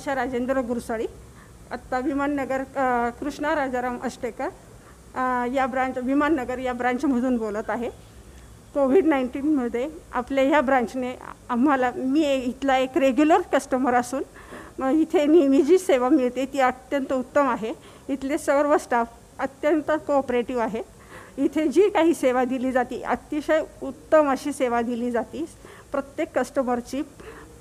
वर्षा राजेंद्र गुरसाळे आत्ता विमाननगर कृष्णा राजाराम अष्टेकर या ब्रांच विमाननगर या ब्रांचमधून बोलत आहे। कोविड-19मध्ये आपल्या ह्या ब्रांचने आम्हाला मी इथला एक रेग्युलर कस्टमर असून इथे नेहमी जी सेवा मिळते ती अत्यंत उत्तम आहे। इथले सर्व स्टाफ अत्यंत कोऑपरेटिव्ह आहे। इथे जी काही सेवा दिली जाती अतिशय उत्तम अशी सेवा दिली जाती। प्रत्येक कस्टमरची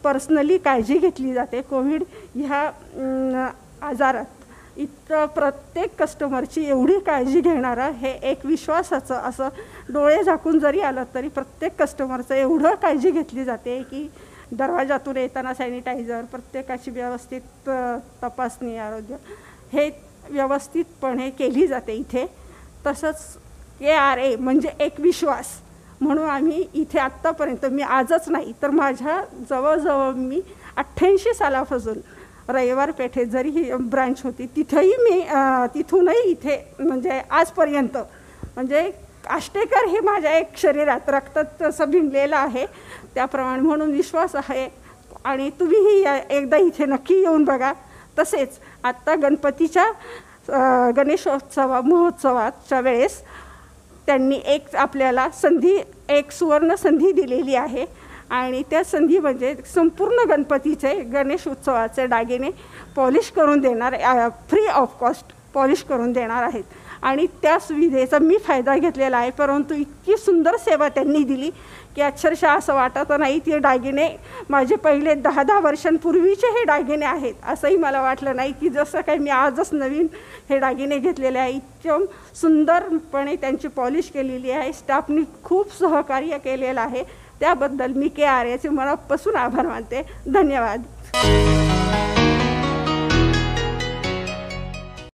पर्सनली काळजी घेतली जाते। कोविड ह्या आजारात इतकं प्रत्येक कस्टमरची एवढी काळजी घेणारा हे एक विश्वासाचं असं डोळे झाकून जरी आलं तरी प्रत्येक कस्टमरचं एवढं काळजी घेतली जाते की दरवाजातून येताना सॅनिटायझर, प्रत्येकाची व्यवस्थित तपासणी, आरोग्य हे व्यवस्थितपणे केली जाते इथे। तसंच KRA म्हणजे एक विश्वास म्हणून आम्ही इथे आत्तापर्यंत मी आजच नाही तर माझ्या जवळजवळ मी 88 सालापासून रविवारपेठे जरी ही ब्रांच होती तिथेही मी तिथूनही इथे म्हणजे आजपर्यंत म्हणजे अष्टेकर हे माझ्या एक शरीरात रक्तात तसं भिनलेलं आहे त्याप्रमाणे म्हणून विश्वास आहे। आणि तुम्हीही एकदा इथे नक्की येऊन बघा। तसेच आत्ता गणपतीच्या गणेशोत्सवाच्या वेळेस त्यांनी एक आपल्याला संधी एक सुवर्ण संधी दिलेली आहे आणि त्या संधी म्हणजे संपूर्ण गणपतीचे गणेश उत्सवाचे दागिने पॉलिश करून देणार, फ्री ऑफ कॉस्ट पॉलिश करून देणार आहेत आणि त्या सुविधेचा मी फायदा घेतलेला आहे। परंतु इतकी सुंदर सेवा त्यांनी दिली की अक्षरशः असं वाटत नाही ते दागिने माझे पहिले 10-10 वर्षांपूर्वीचे हे दागिने आहेत असंही मला वाटलं नाही की जसं काही मी आजच नवीन हे दागिने घेतलेले आहे। इतकं सुंदरपणे त्यांची पॉलिश केलेली आहे। स्टाफनी खूप सहकार्य केलेलं आहे त्याबद्दल मी KRAचे मनापासून आभार मानते। धन्यवाद।